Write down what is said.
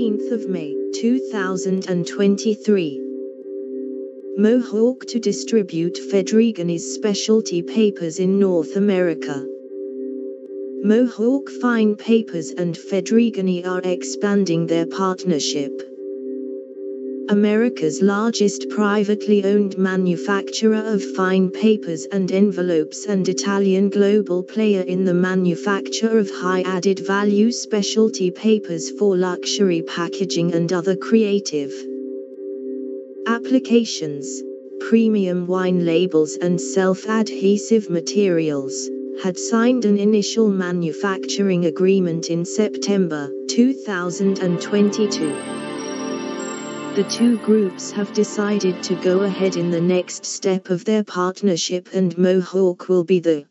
15th of May, 2023. Mohawk to distribute Fedrigoni's specialty papers in North America. Mohawk Fine Papers and Fedrigoni are expanding their partnership. America's largest privately owned manufacturer of fine papers and envelopes and Italian global player in the manufacture of high added value specialty papers for luxury packaging and other creative applications, premium wine labels and self-adhesive materials, had signed an initial manufacturing agreement in September 2022. The two groups have decided to go ahead in the next step of their partnership, and Mohawk will be the